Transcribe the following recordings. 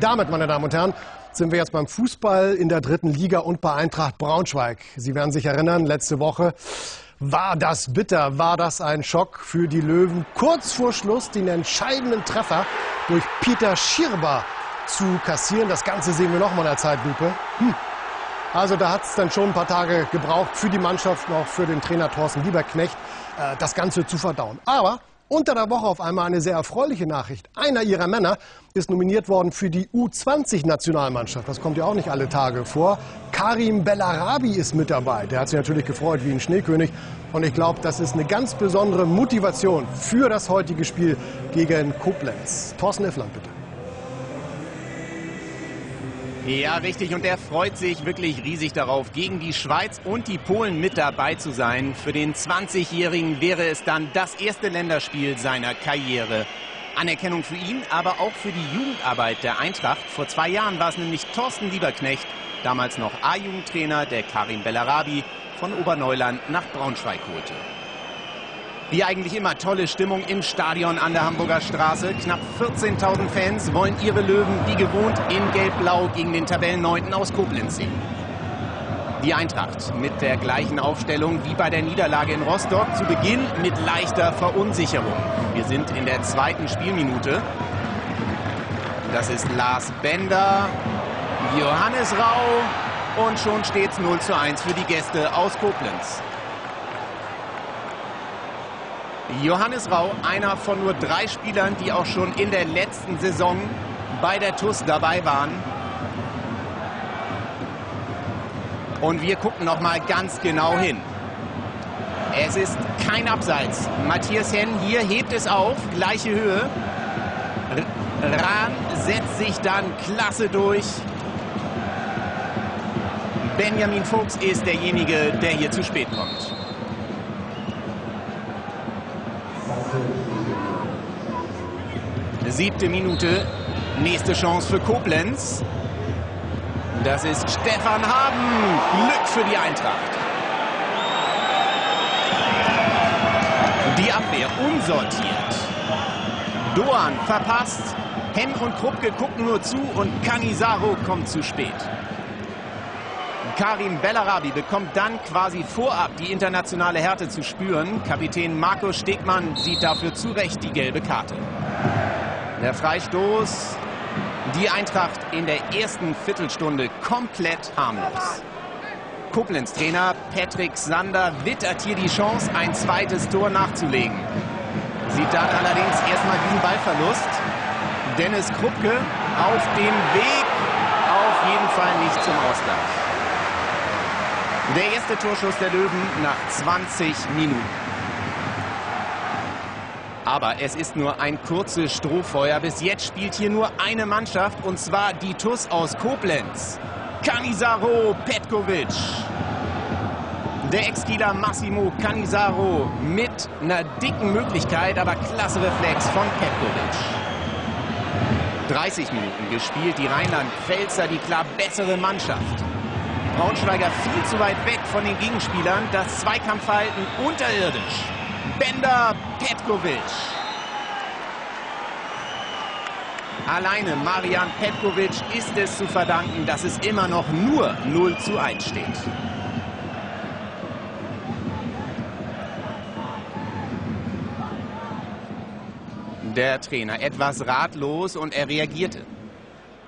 damit, meine Damen und Herren, sind wir jetzt beim Fußball in der dritten Liga und bei Eintracht Braunschweig. Sie werden sich erinnern, letzte Woche war das bitter, war das ein Schock für die Löwen. Kurz vor Schluss den entscheidenden Treffer durch Peter Schirba zu kassieren. Das Ganze sehen wir nochmal in der Zeitlupe. Also da hat es dann schon ein paar Tage gebraucht für die Mannschaft, auch für den Trainer Thorsten Lieberknecht, das Ganze zu verdauen. Aber unter der Woche auf einmal eine sehr erfreuliche Nachricht. Einer ihrer Männer ist nominiert worden für die U20-Nationalmannschaft. Das kommt ja auch nicht alle Tage vor. Karim Bellarabi ist mit dabei. Der hat sich natürlich gefreut wie ein Schneekönig. Und ich glaube, das ist eine ganz besondere Motivation für das heutige Spiel gegen Koblenz. Thorsten Effland, bitte. Ja, richtig. Und er freut sich wirklich riesig darauf, gegen die Schweiz und die Polen mit dabei zu sein. Für den 20-Jährigen wäre es dann das erste Länderspiel seiner Karriere. Anerkennung für ihn, aber auch für die Jugendarbeit der Eintracht. Vor 2 Jahren war es nämlich Thorsten Lieberknecht, damals noch A-Jugendtrainer, der Karim Bellarabi von Oberneuland nach Braunschweig holte. Wie eigentlich immer, tolle Stimmung im Stadion an der Hamburger Straße. Knapp 14.000 Fans wollen ihre Löwen, wie gewohnt, in Gelb-Blau gegen den Tabellenneunten aus Koblenz sehen. Die Eintracht mit der gleichen Aufstellung wie bei der Niederlage in Rostock. Zu Beginn mit leichter Verunsicherung. Wir sind in der 2. Spielminute. Das ist Lars Bender, Johannes Rau. Und schon steht es 0:1 für die Gäste aus Koblenz. Johannes Rau, einer von nur 3 Spielern, die auch schon in der letzten Saison bei der TuS dabei waren. Und wir gucken noch mal ganz genau hin. Es ist kein Abseits. Matthias Henn hier hebt es auf, gleiche Höhe. Rahn setzt sich dann klasse durch. Benjamin Fuchs ist derjenige, der hier zu spät kommt. Siebte Minute, nächste Chance für Koblenz. Das ist Stefan Haben. Glück für die Eintracht. Die Abwehr unsortiert. Dogan verpasst. Henn und Kruppke gucken nur zu und Cannizzaro kommt zu spät. Karim Bellarabi bekommt dann quasi vorab die internationale Härte zu spüren. Kapitän Marco Stegmann sieht dafür zu Recht die gelbe Karte. Der Freistoß, die Eintracht in der ersten Viertelstunde komplett harmlos. Koblenz-Trainer Patrick Sander wittert hier die Chance, ein zweites Tor nachzulegen. Sieht dann allerdings erstmal diesen Ballverlust. Dennis Kruppke auf dem Weg, auf jeden Fall nicht zum Ausgleich. Der erste Torschuss der Löwen nach 20 Minuten. Aber es ist nur ein kurzes Strohfeuer. Bis jetzt spielt hier nur eine Mannschaft, und zwar die TuS aus Koblenz. Cannizzaro, Petkovic. Der Ex-Kieler Massimo Cannizzaro mit einer dicken Möglichkeit, aber klasse Reflex von Petkovic. 30 Minuten gespielt, die Rheinland-Pfälzer die klar bessere Mannschaft. Braunschweiger viel zu weit weg von den Gegenspielern, das Zweikampfverhalten unterirdisch. Bender, Petkovic. Alleine Marian Petkovic ist es zu verdanken, dass es immer noch nur 0:1 steht. Der Trainer etwas ratlos und er reagierte.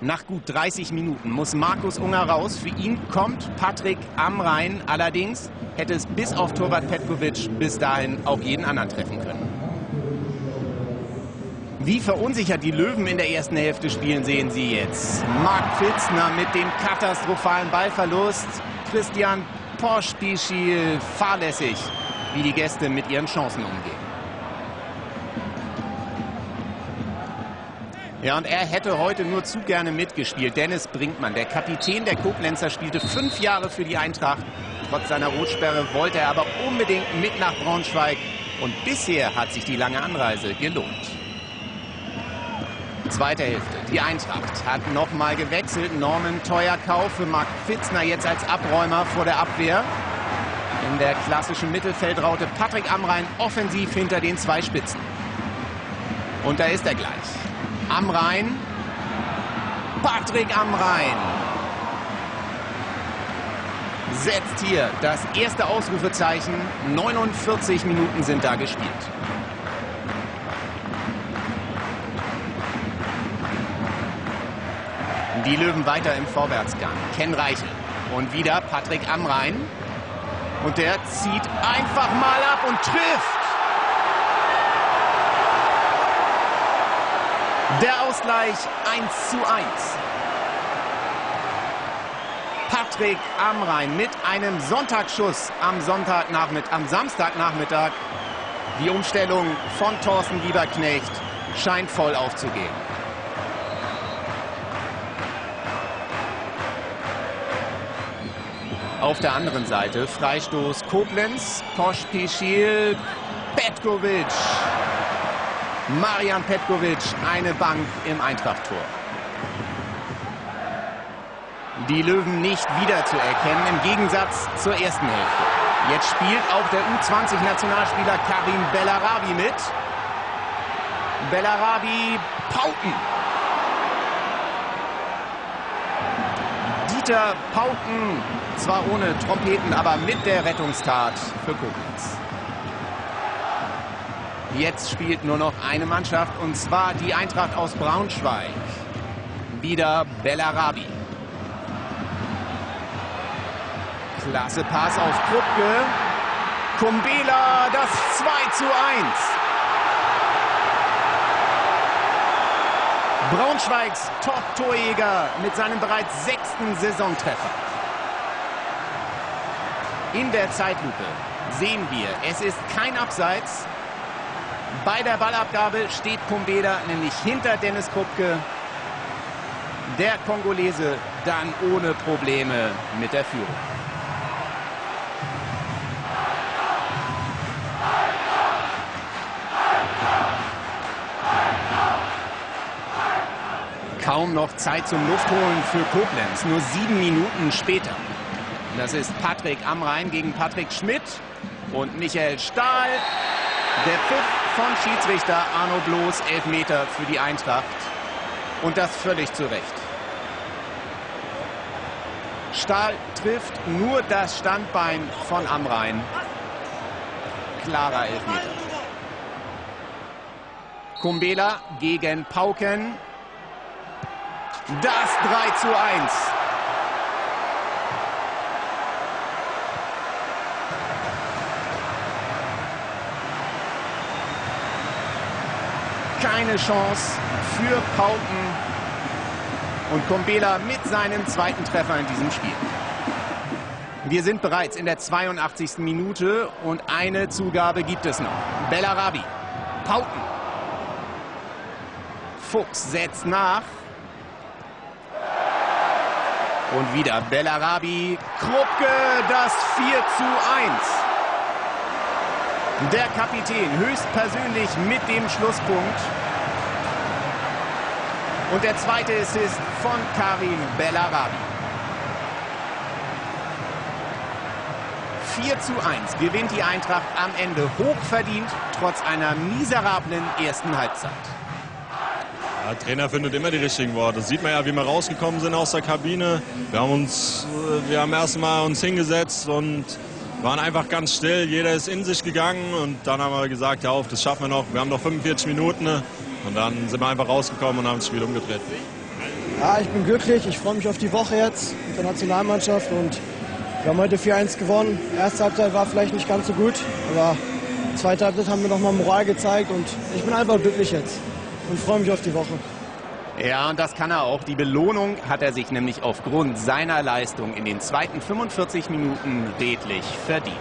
Nach gut 30 Minuten muss Markus Unger raus. Für ihn kommt Patrick Amrhein. Allerdings hätte es bis auf Torwart Petkovic bis dahin auch jeden anderen treffen können. Wie verunsichert die Löwen in der ersten Hälfte spielen, sehen Sie jetzt. Mark Pfitzner mit dem katastrophalen Ballverlust. Christian Pospischil fahrlässig, wie die Gäste mit ihren Chancen umgehen. Ja, und er hätte heute nur zu gerne mitgespielt. Dennis Brinkmann, der Kapitän der Koblenzer, spielte 5 Jahre für die Eintracht. Trotz seiner Rotsperre wollte er aber unbedingt mit nach Braunschweig. Und bisher hat sich die lange Anreise gelohnt. Zweite Hälfte. Die Eintracht hat nochmal gewechselt. Norman Theuerkauf für Mark Pfitzner jetzt als Abräumer vor der Abwehr. In der klassischen Mittelfeldraute Patrick Amrhein offensiv hinter den 2 Spitzen. Und da ist er gleich. Amrhein Patrick Amrhein setzt hier das erste Ausrufezeichen. 49 Minuten sind da gespielt. Die Löwen weiter im Vorwärtsgang. Ken Reichel. Und wieder Patrick Amrhein. Und der zieht einfach mal ab und trifft. Der Ausgleich 1:1. Patrick Amrhein mit einem Sonntagsschuss am Samstagnachmittag. Die Umstellung von Thorsten Lieberknecht scheint voll aufzugehen. Auf der anderen Seite Freistoß Koblenz, Pospischil, Petkovic. Marian Petkovic, eine Bank im Eintracht-Tor. Die Löwen nicht wiederzuerkennen, im Gegensatz zur ersten Hälfte. Jetzt spielt auch der U20-Nationalspieler Karim Bellarabi mit. Bellarabi, Paucken. Dieter Paucken, zwar ohne Trompeten, aber mit der Rettungstat für Koblenz. Jetzt spielt nur noch eine Mannschaft, und zwar die Eintracht aus Braunschweig. Wieder Bellarabi. Klasse Pass auf Kruppke. Kumbela, das 2:1. Braunschweigs Top-Torjäger mit seinem bereits 6. Saisontreffer. In der Zeitlupe sehen wir, es ist kein Abseits. Bei der Ballabgabe steht Kumbela nämlich hinter Dennis Kruppke. Der Kongolese dann ohne Probleme mit der Führung. Kaum noch Zeit zum Luftholen für Koblenz, nur 7 Minuten später. Das ist Patrick Amrhein gegen Patrick Schmidt und Michael Stahl. Der Pfiff von Schiedsrichter Arno Bloß, Elfmeter für die Eintracht. Und das völlig zu Recht. Stahl trifft nur das Standbein von Amrhein. Klarer Elfmeter. Kumbela gegen Paucken. Das 3:1. Keine Chance für Paucken und Kumbela mit seinem 2. Treffer in diesem Spiel. Wir sind bereits in der 82. Minute und eine Zugabe gibt es noch. Bellarabi, Paucken. Fuchs setzt nach. Und wieder Bellarabi, Kruppke, das 4:1. Der Kapitän höchstpersönlich mit dem Schlusspunkt. Und der zweite Assist von Karim Bellarabi. 4:1 gewinnt die Eintracht am Ende hochverdient, trotz einer miserablen ersten Halbzeit. Der Trainer findet immer die richtigen Worte. Das sieht man ja, wie wir rausgekommen sind aus der Kabine. Wir haben erstmal uns hingesetzt und waren einfach ganz still, jeder ist in sich gegangen und dann haben wir gesagt, ja auf, das schaffen wir noch, wir haben noch 45 Minuten und dann sind wir einfach rausgekommen und haben das Spiel umgedreht. Ja, ich bin glücklich, ich freue mich auf die Woche jetzt mit der Nationalmannschaft und wir haben heute 4:1 gewonnen. Erste Halbzeit war vielleicht nicht ganz so gut, aber zweite Halbzeit haben wir nochmal Moral gezeigt und ich bin einfach glücklich jetzt und freue mich auf die Woche. Ja, und das kann er auch. Die Belohnung hat er sich nämlich aufgrund seiner Leistung in den zweiten 45 Minuten redlich verdient.